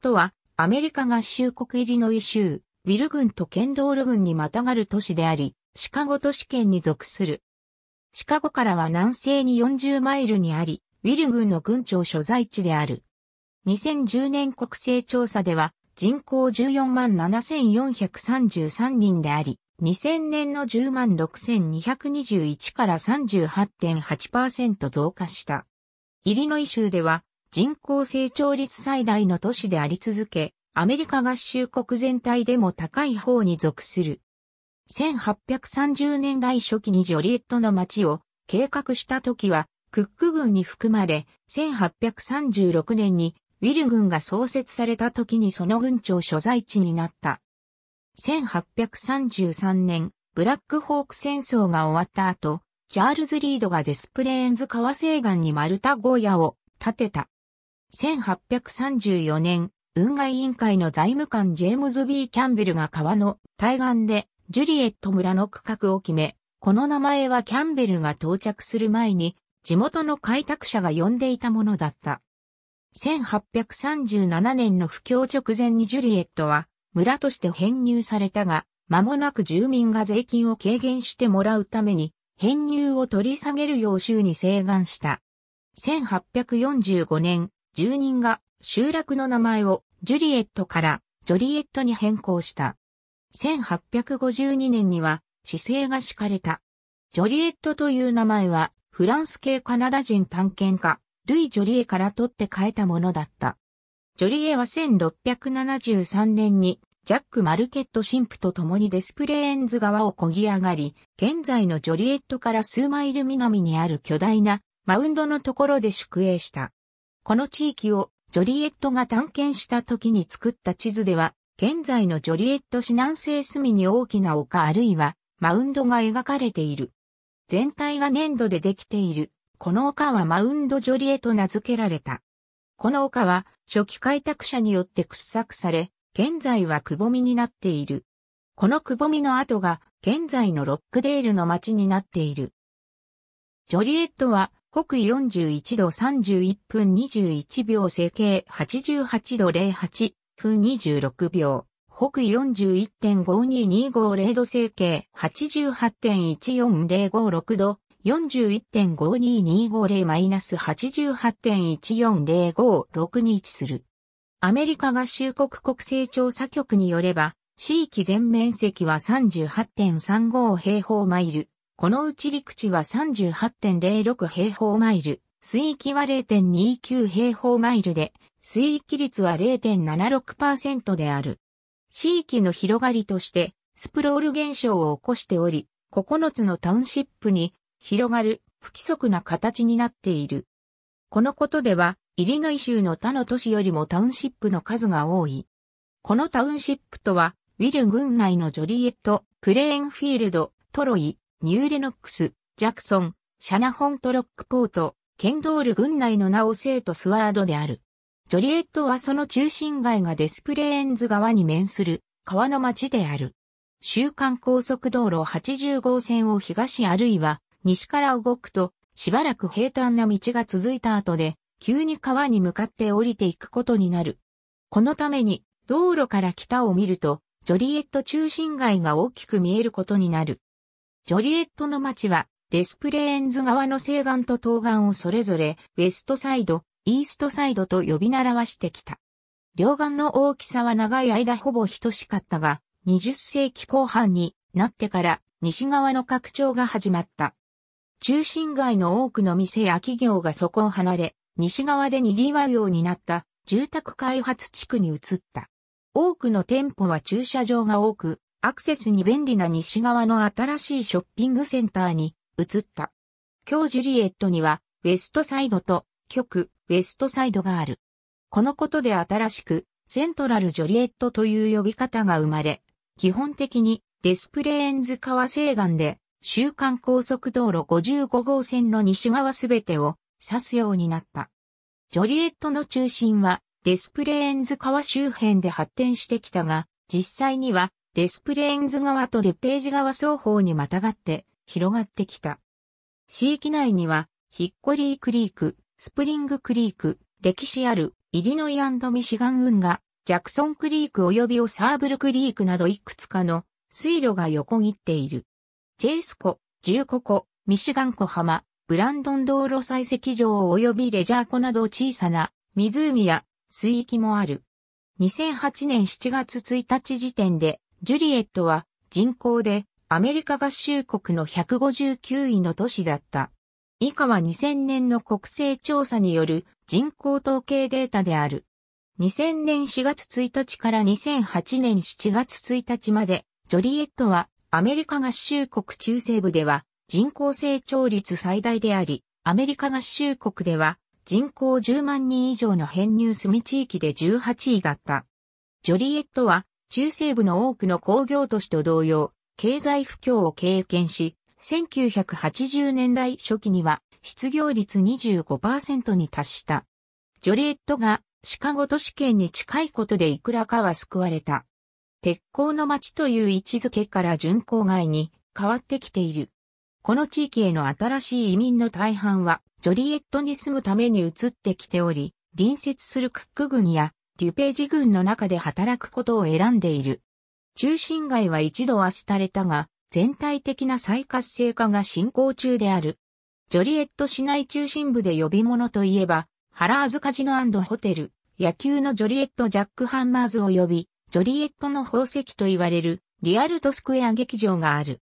トは、アメリカ合衆国イリノイ州、ウィル郡とケンドール郡にまたがる都市であり、シカゴ都市圏に属する。シカゴからは南西に40マイルにあり、ウィル郡の郡庁所在地である。2010年国勢調査では、人口147,433人であり、2000年の106,221から38.8% 増加した。イリノイ州では人口成長率最大の都市であり続け、アメリカ合衆国全体でも高い方に属する。1830年代初期にジョリエットの街を計画した時はクック郡に含まれ、1836年にウィル郡が創設された時にその郡庁所在地になった。1833年、ブラックホーク戦争が終わった後、チャールズ・リードがデスプレーンズ川西岸に丸太小屋を建てた。1834年、運河委員会の財務官ジェームズ・ B ・キャンベルが川の対岸でジュリエット村の区画を決め、この名前はキャンベルが到着する前に地元の開拓者が呼んでいたものだった。1837年の布教直前にジュリエットは、村として編入されたが、間もなく住民が税金を軽減してもらうために、編入を取り下げるよう州に請願した。1845年、住人が集落の名前をジュリエットからジョリエットに変更した。1852年には、市制が敷かれた。ジョリエットという名前は、フランス系カナダ人探検家、ルイ・ジョリエから取って変えたものだった。ジョリエは1673年にジャック・マルケット神父と共にデスプレーンズ川を漕ぎ上がり、現在のジョリエットから数マイル南にある巨大なマウンドのところで宿営した。この地域をジョリエットが探検した時に作った地図では、現在のジョリエット市南西隅に大きな丘あるいはマウンドが描かれている。全体が粘土でできている。この丘はマウンドジョリエと名付けられた。この丘は初期開拓者によって掘削され、現在はくぼみになっている。このくぼみの跡が現在のロックデールの町になっている。ジョリエットは北緯41度31分21秒西経88度08分26秒、北緯 41.52250 度西経 88.14056 度。41.52250-88.14056 に位置する。アメリカ合衆国国勢調査局によれば、市域全面積は 38.35 平方マイル。このうち陸地は 38.06 平方マイル。水域は 0.29 平方マイルで、水域率は 0.76% である。市域の広がりとして、スプロール現象を起こしており、9つのタウンシップに広がる不規則な形になっている。このことでは、イリノイ州の他の都市よりもタウンシップの数が多い。このタウンシップとは、ウィル郡内のジョリエット、プレーンフィールド、トロイ、ニューレノックス、ジャクソン、シャナホントロックポート、ケンドール郡内のナオセートスワードである。ジョリエットはその中心街がデスプレーンズ川に面する川の町である。州間高速道路80号線を東あるいは西から動くとしばらく平坦な道が続いた後で急に川に向かって降りていくことになる。このために道路から北を見るとジョリエット中心街が大きく見えることになる。ジョリエットの町はデスプレーンズ川の西岸と東岸をそれぞれウェストサイド、イーストサイドと呼び習わしてきた。両岸の大きさは長い間ほぼ等しかったが、20世紀後半になってから西側の拡張が始まった。中心街の多くの店や企業がそこを離れ、西側で賑わうようになった住宅開発地区に移った。多くの店舗は駐車場が多く、アクセスに便利な西側の新しいショッピングセンターに移った。今日ジュリエットにはウェストサイドと極ウェストサイドがある。このことで新しくセントラルジョリエットという呼び方が生まれ、基本的にデスプレーンズ川西岸で州間高速道路55号線の西側すべてを指すようになった。ジョリエットの中心はデスプレーンズ川周辺で発展してきたが、実際にはデスプレーンズ川とデページ川双方にまたがって広がってきた。市域内にはヒッコリークリーク、スプリングクリーク、歴史あるイリノイ&ミシガン運河がジャクソンクリーク及びオサーブルクリークなどいくつかの水路が横切っている。チェイス湖、ジューコ湖、ミシガン湖浜、ブランドン道路採石場及びレジャー湖など小さな湖や水域もある。2008年7月1日時点で、ジュリエットは人口でアメリカ合衆国の159位の都市だった。以下は2000年の国勢調査による人口統計データである。2000年4月1日から2008年7月1日まで、ジュリエットはアメリカ合衆国中西部では人口成長率最大であり、アメリカ合衆国では人口10万人以上の編入住み地域で18位だった。ジュリエットは中西部の多くの工業都市と同様、経済不況を経験し、1980年代初期には失業率 25% に達した。ジュリエットがシカゴ都市圏に近いことでいくらかは救われた。鉄鋼の街という位置づけから巡航街に変わってきている。この地域への新しい移民の大半はジュリエットに住むために移ってきており、隣接するクック郡やデュページ郡の中で働くことを選んでいる。中心街は一度は廃れたが、全体的な再活性化が進行中である。ジュリエット市内中心部で呼び物といえば、ハラーズカジノ&ホテル、野球のジョリエットジャックハンマーズ及び、ジョリエットの宝石と言われるリアルトスクエア劇場がある。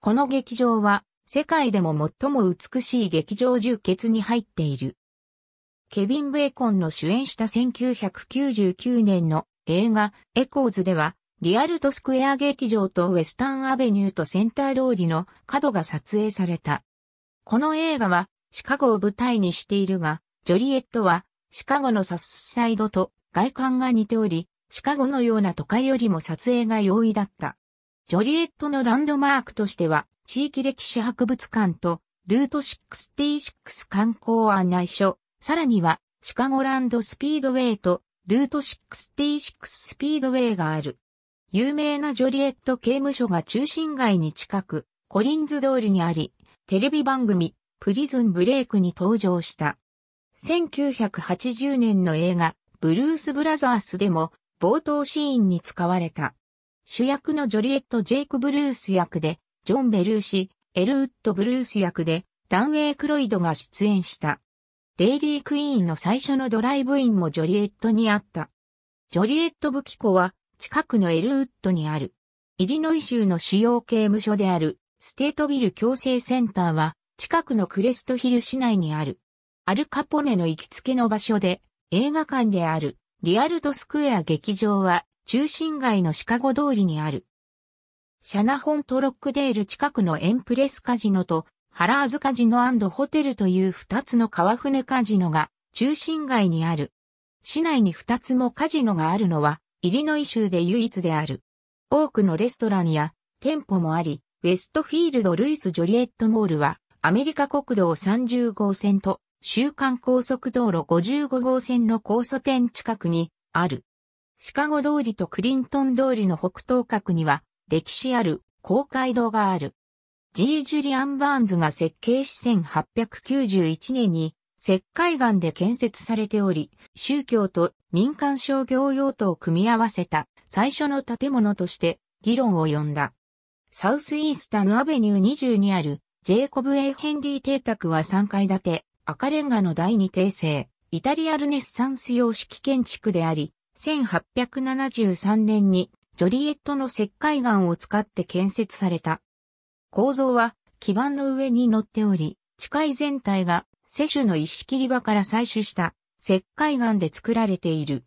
この劇場は、世界でも最も美しい劇場10傑に入っている。ケビン・ベーコンの主演した1999年の映画、エコーズでは、リアルトスクエア劇場とウェスタンアベニューとセンター通りの角が撮影された。この映画はシカゴを舞台にしているが、ジョリエットはシカゴのサウスサイドと外観が似ており、シカゴのような都会よりも撮影が容易だった。ジョリエットのランドマークとしては地域歴史博物館とルート66観光案内所、さらにはシカゴランドスピードウェイとルート66スピードウェイがある。有名なジョリエット刑務所が中心街に近く、コリンズ通りにあり、テレビ番組、プリズンブレイクに登場した。1980年の映画、ブルース・ブラザースでも、冒頭シーンに使われた。主役のジョリエット・ジェイク・ブルース役で、ジョン・ベルーシ、エル・ウッド・ブルース役で、ダン・ウェイ・クロイドが出演した。デイリー・クイーンの最初のドライブインもジョリエットにあった。ジョリエット・ブキコは、近くのエルウッドにある。イリノイ州の主要刑務所であるステートビル矯正センターは近くのクレストヒル市内にある。アルカポネの行きつけの場所で映画館であるリアルトスクエア劇場は中心街のシカゴ通りにある。シャナホンとロックデール近くのエンプレスカジノとハラーズカジノ&ホテルという2つの川船カジノが中心街にある。市内に2つもカジノがあるのはイリノイ州で唯一である。多くのレストランや店舗もあり、ウェストフィールド・ルイス・ジョリエット・モールは、アメリカ国道30号線と、州間高速道路55号線の交差点近くにある。シカゴ通りとクリントン通りの北東角には、歴史ある公会堂がある。G・ジュリアン・バーンズが設計し1891年に、石灰岩で建設されており、宗教と民間商業用途を組み合わせた最初の建物として議論を呼んだ。サウスイースタンアベニュー20にあるジェイコブ・A・ヘンリー邸宅は3階建て、赤レンガの第二帝制、イタリアルネッサンス様式建築であり、1873年にジョリエットの石灰岩を使って建設された。構造は基板の上に乗っており、地界全体が世主の石切り場から採取した石灰岩で作られている。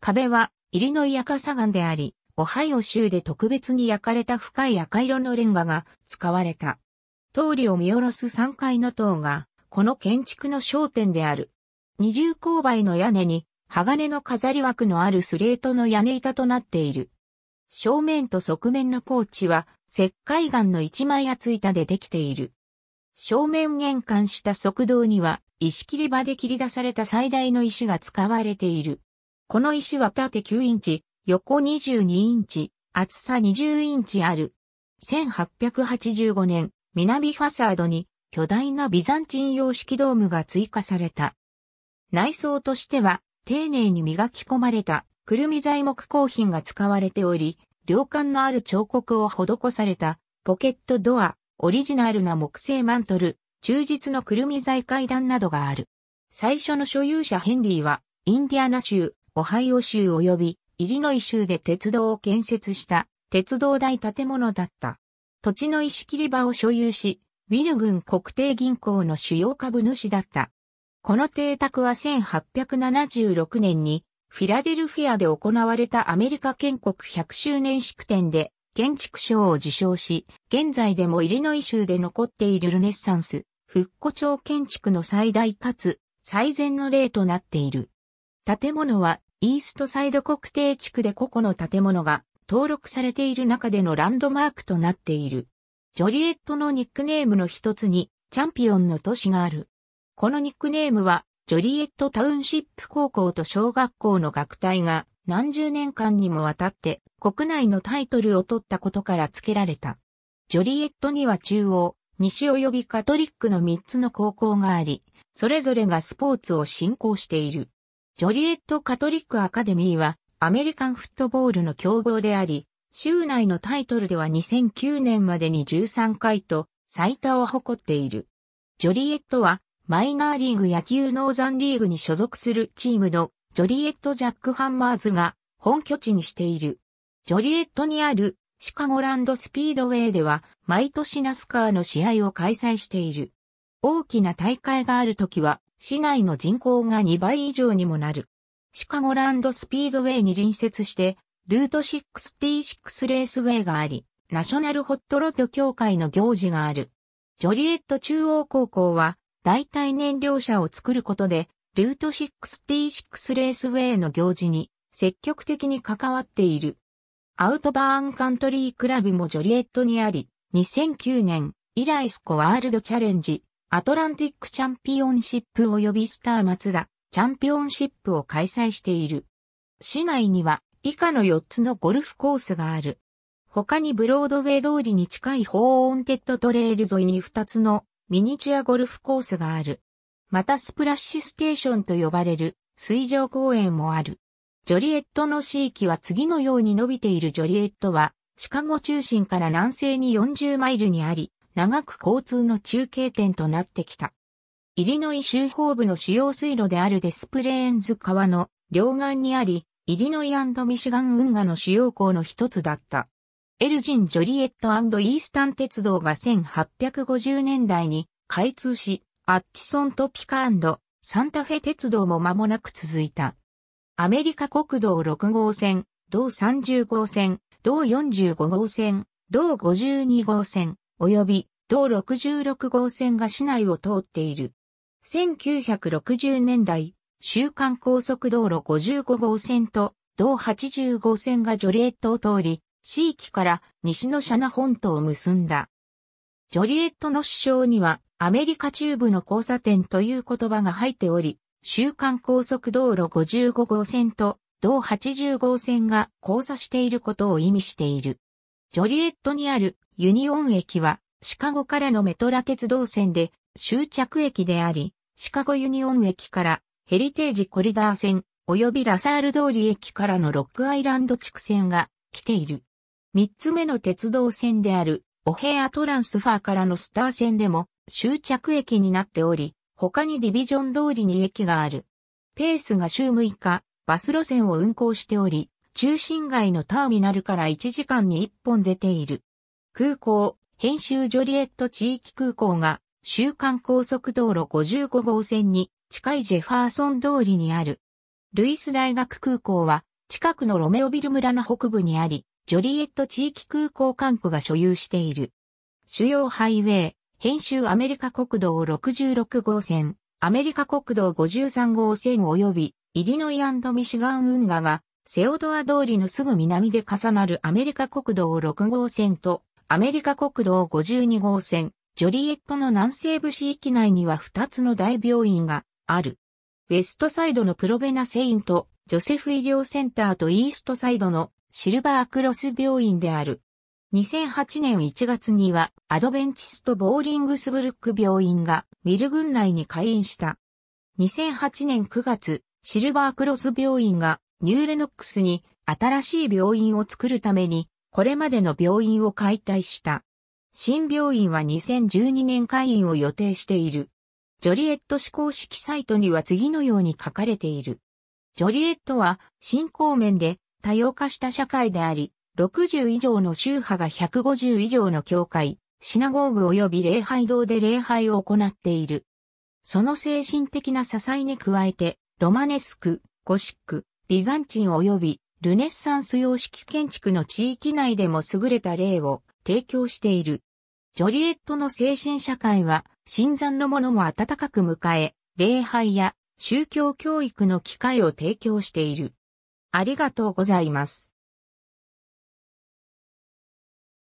壁はイリノイ赤砂岩であり、オハイオ州で特別に焼かれた深い赤色のレンガが使われた。通りを見下ろす3階の塔が、この建築の焦点である。二重勾配の屋根に、鋼の飾り枠のあるスレートの屋根板となっている。正面と側面のポーチは、石灰岩の一枚厚板でできている。正面玄関した側道には石切り場で切り出された最大の石が使われている。この石は縦9インチ、横22インチ、厚さ20インチある。1885年、南ファサードに巨大なビザンチン様式ドームが追加された。内装としては丁寧に磨き込まれたくるみ材木工品が使われており、稜管のある彫刻を施されたポケットドア、オリジナルな木製マントル、忠実のくるみ材階段などがある。最初の所有者ヘンリーは、インディアナ州、オハイオ州及び、イリノイ州で鉄道を建設した、鉄道大建物だった。土地の石切り場を所有し、ウィル郡国定銀行の主要株主だった。この邸宅は1876年に、フィラデルフィアで行われたアメリカ建国100周年式典で、建築賞を受賞し、現在でもイリノイ州で残っているルネッサンス、復古調建築の最大かつ最善の例となっている。建物はイーストサイド国定地区で個々の建物が登録されている中でのランドマークとなっている。ジョリエットのニックネームの一つにチャンピオンの都市がある。このニックネームはジョリエットタウンシップ高校と小学校の学隊が何十年間にもわたって国内のタイトルを取ったことから付けられた。ジョリエットには中央、西及びカトリックの3つの高校があり、それぞれがスポーツを振興している。ジョリエットカトリックアカデミーはアメリカンフットボールの強豪であり、州内のタイトルでは2009年までに13回と最多を誇っている。ジョリエットはマイナーリーグ野球ノーザンリーグに所属するチームのジョリエット・ジャックハンマーズが本拠地にしている。ジョリエットにあるシカゴランドスピードウェイでは毎年ナスカーの試合を開催している。大きな大会があるときは、市内の人口が2倍以上にもなる。シカゴランドスピードウェイに隣接して、ルート66レースウェイがあり、ナショナルホットロッド協会の行事がある。ジョリエット中央高校は、代替燃料車を作ることで、ルート66レースウェイの行事に積極的に関わっている。アウトバーンカントリークラブもジョリエットにあり、2009年以来スコワールドチャレンジ。アトランティックチャンピオンシップ及びスター松田チャンピオンシップを開催している。市内には以下の4つのゴルフコースがある。他にブロードウェイ通りに近いホーンテッドトレール沿いに2つのミニチュアゴルフコースがある。またスプラッシュステーションと呼ばれる水上公園もある。ジョリエットの市域は次のように伸びている。ジョリエットはシカゴ中心から南西に40マイルにあり、長く交通の中継点となってきた。イリノイ州北部の主要水路であるデスプレーンズ川の両岸にあり、イリノイ&ミシガン運河の主要港の一つだった。エルジン・ジョリエット&イースタン鉄道が1850年代に開通し、アッチソン・トピカ&サンタフェ鉄道も間もなく続いた。アメリカ国道6号線、道30号線、道45号線、道52号線、及び、道66号線が市内を通っている。1960年代、州間高速道路55号線と、道80号線がジョリエットを通り、市域から西のシャナ本島を結んだ。ジョリエットの市章には、アメリカ中部の交差点という言葉が入っており、州間高速道路55号線と、道80号線が交差していることを意味している。ジョリエットにあるユニオン駅はシカゴからのメトラ鉄道線で終着駅であり、シカゴユニオン駅からヘリテージコリダー線及びラサール通り駅からのロックアイランド地区線が来ている。3つ目の鉄道線であるオヘアトランスファーからのスター線でも終着駅になっており、他にディビジョン通りに駅がある。ペースが週6日、バス路線を運行しており、中心街のターミナルから1時間に1本出ている。空港、編州ジョリエット地域空港が、州間高速道路55号線に近いジェファーソン通りにある。ルイス大学空港は、近くのロメオビル村の北部にあり、ジョリエット地域空港管区が所有している。主要ハイウェイ、編州アメリカ国道66号線、アメリカ国道53号線及び、イリノイ&ミシガン運河が、セオドア通りのすぐ南で重なるアメリカ国道6号線とアメリカ国道52号線、ジョリエットの南西部市域内には2つの大病院がある。ウェストサイドのプロベナセイント、ジョセフ医療センターとイーストサイドのシルバークロス病院である。2008年1月にはアドベンチストボーリングスブルック病院がミル郡内に開院した。2008年9月、シルバークロス病院がニューレノックスに新しい病院を作るために、これまでの病院を解体した。新病院は2012年開院を予定している。ジョリエット市公式サイトには次のように書かれている。ジョリエットは信仰面で多様化した社会であり、60以上の宗派が150以上の教会、シナゴーグ及び礼拝堂で礼拝を行っている。その精神的な支えに加えて、ロマネスク、ゴシック、ビザンチン及びルネッサンス様式建築の地域内でも優れた例を提供している。ジョリエットの精神社会は、新参の者も温かく迎え、礼拝や宗教教育の機会を提供している。ありがとうございます。